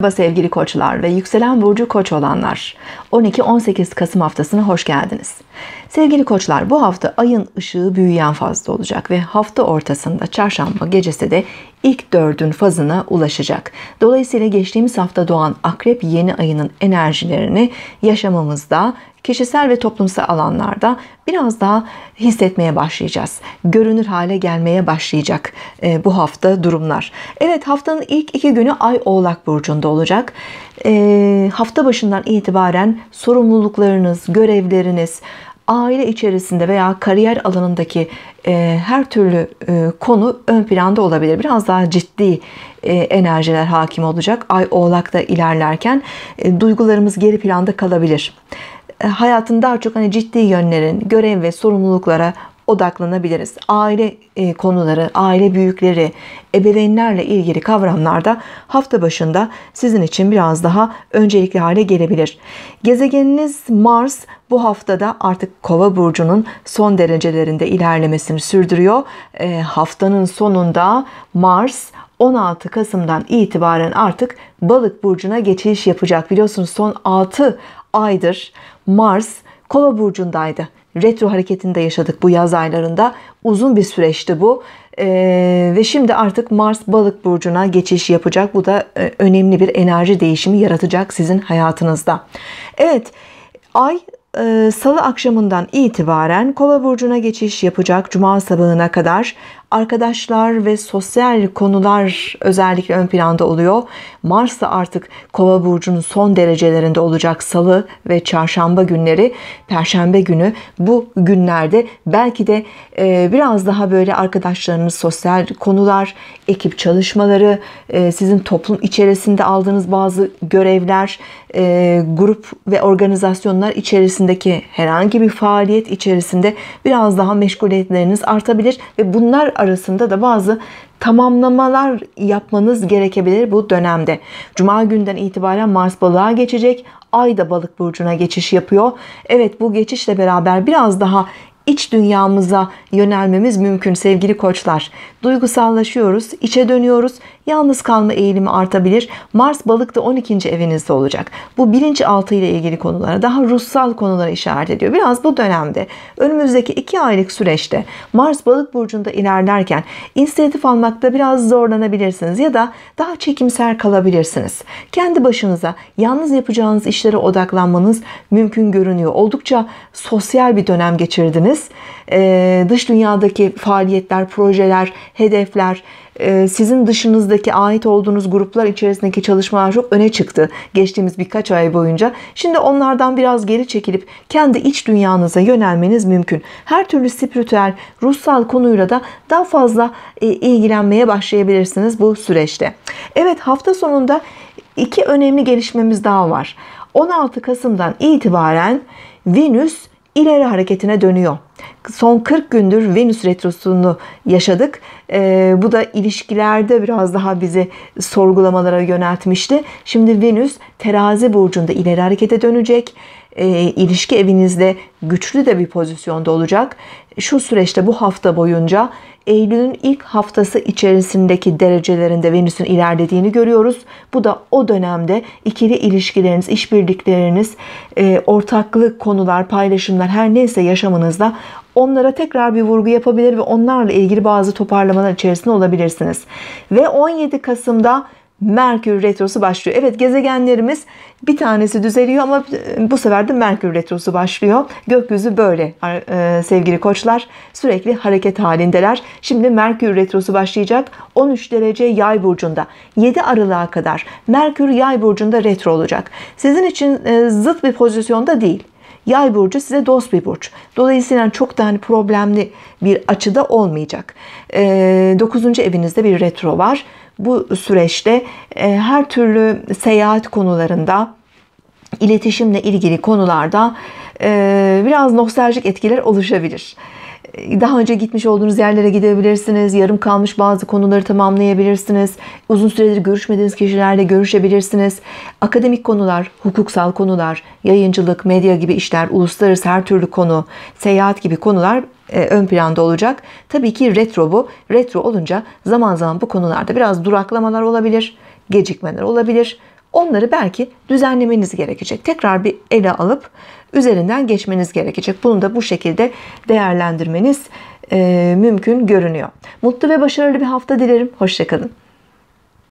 Merhaba sevgili koçlar ve yükselen burcu koç olanlar, 12-18 Kasım haftasına hoş geldiniz. Sevgili koçlar, bu hafta ayın ışığı büyüyen fazda olacak ve hafta ortasında çarşamba gecesi de ilk dördün fazına ulaşacak. Dolayısıyla geçtiğimiz hafta doğan akrep yeni ayının enerjilerini yaşamamızda, kişisel ve toplumsal alanlarda biraz daha hissetmeye başlayacağız. Görünür hale gelmeye başlayacak bu hafta durumlar. Evet, haftanın ilk iki günü ay Oğlak Burcu'nda olacak. Hafta başından itibaren sorumluluklarınız, görevleriniz, aile içerisinde veya kariyer alanındaki her türlü konu ön planda olabilir. Biraz daha ciddi enerjiler hakim olacak. Ay Oğlak'ta ilerlerken duygularımız geri planda kalabilir. Hayatın daha çok ciddi yönlerin, görev ve sorumluluklara odaklanabiliriz. Aile konuları, aile büyükleri, ebeveynlerle ilgili kavramlarda hafta başında sizin için biraz daha öncelikli hale gelebilir. Gezegeniniz Mars bu haftada artık Kova burcunun son derecelerinde ilerlemesini sürdürüyor. Haftanın sonunda Mars 16 Kasım'dan itibaren artık Balık burcuna geçiş yapacak. Biliyorsunuz son 6 aydır Mars Kova burcundaydı. Retro hareketinde yaşadık bu yaz aylarında. Uzun bir süreçti bu. Ve şimdi artık Mars Balık burcuna geçiş yapacak. Bu da önemli bir enerji değişimi yaratacak sizin hayatınızda. Evet, ay Salı akşamından itibaren Kova burcuna geçiş yapacak. Cuma sabahına kadar arkadaşlar ve sosyal konular özellikle ön planda oluyor. Mars da artık Kova burcunun son derecelerinde olacak. Salı ve çarşamba günleri, perşembe günü, bu günlerde belki de biraz daha böyle arkadaşlarınız, sosyal konular, ekip çalışmaları, sizin toplum içerisinde aldığınız bazı görevler, grup ve organizasyonlar içerisindeki herhangi bir faaliyet içerisinde biraz daha meşguliyetleriniz artabilir ve bunlar arasında da bazı tamamlamalar yapmanız gerekebilir bu dönemde. Cuma günden itibaren Mars Balığa geçecek. Ay da Balık burcuna geçiş yapıyor. Evet, bu geçişle beraber biraz daha İç dünyamıza yönelmemiz mümkün sevgili koçlar. Duygusallaşıyoruz, içe dönüyoruz. Yalnız kalma eğilimi artabilir. Mars Balık'ta 12. evinizde olacak. Bu bilinçaltı ile ilgili konulara, daha ruhsal konulara işaret ediyor. Biraz bu dönemde, önümüzdeki 2 aylık süreçte Mars Balık burcunda ilerlerken inisiyatif almakta biraz zorlanabilirsiniz ya da daha çekimser kalabilirsiniz. Kendi başınıza yalnız yapacağınız işlere odaklanmanız mümkün görünüyor. Oldukça sosyal bir dönem geçirdiniz. Dış dünyadaki faaliyetler, projeler, hedefler, sizin dışınızdaki ait olduğunuz gruplar içerisindeki çalışmalar çok öne çıktı geçtiğimiz birkaç ay boyunca. Şimdi onlardan biraz geri çekilip kendi iç dünyanıza yönelmeniz mümkün. Her türlü spiritüel, ruhsal konuyla da daha fazla ilgilenmeye başlayabilirsiniz bu süreçte. Evet, hafta sonunda iki önemli gelişmemiz daha var. 16 Kasım'dan itibaren Venüs ileri hareketine dönüyor. Son 40 gündür Venüs retrosunu yaşadık. Bu da ilişkilerde biraz daha bizi sorgulamalara yöneltmişti. Şimdi Venüs Terazi burcunda ileri harekete dönecek. İlişki evinizde güçlü de bir pozisyonda olacak. Şu süreçte, bu hafta boyunca Eylül'ün ilk haftası içerisindeki derecelerinde Venüs'ün ilerlediğini görüyoruz. Bu da o dönemde ikili ilişkileriniz, işbirlikleriniz, ortaklık konular, paylaşımlar, her neyse yaşamınızda, onlara tekrar bir vurgu yapabilir ve onlarla ilgili bazı toparlamalar içerisinde olabilirsiniz. Ve 17 Kasım'da Merkür retrosu başlıyor. Evet, gezegenlerimiz bir tanesi düzeliyor ama bu sefer de Merkür retrosu başlıyor. Gökyüzü böyle sevgili koçlar, sürekli hareket halindeler. Şimdi Merkür retrosu başlayacak. 13 derece Yay burcunda 7 Aralık'a kadar Merkür Yay burcunda retro olacak. Sizin için zıt bir pozisyonda değil. Yay burcu size dost bir burç. Dolayısıyla çok da problemli bir açıda olmayacak. 9. evinizde bir retro var. Bu süreçte her türlü seyahat konularında, iletişimle ilgili konularda biraz nostaljik etkiler oluşabilir. Daha önce gitmiş olduğunuz yerlere gidebilirsiniz. Yarım kalmış bazı konuları tamamlayabilirsiniz. Uzun süredir görüşmediğiniz kişilerle görüşebilirsiniz. Akademik konular, hukuksal konular, yayıncılık, medya gibi işler, uluslararası her türlü konu, seyahat gibi konular ön planda olacak. Tabii ki retro bu. Retro olunca zaman zaman bu konularda biraz duraklamalar olabilir, gecikmeler olabilir. Onları belki düzenlemeniz gerekecek. Tekrar bir ele alıp üzerinden geçmeniz gerekecek. Bunu da bu şekilde değerlendirmeniz mümkün görünüyor. Mutlu ve başarılı bir hafta dilerim. Hoşça kalın.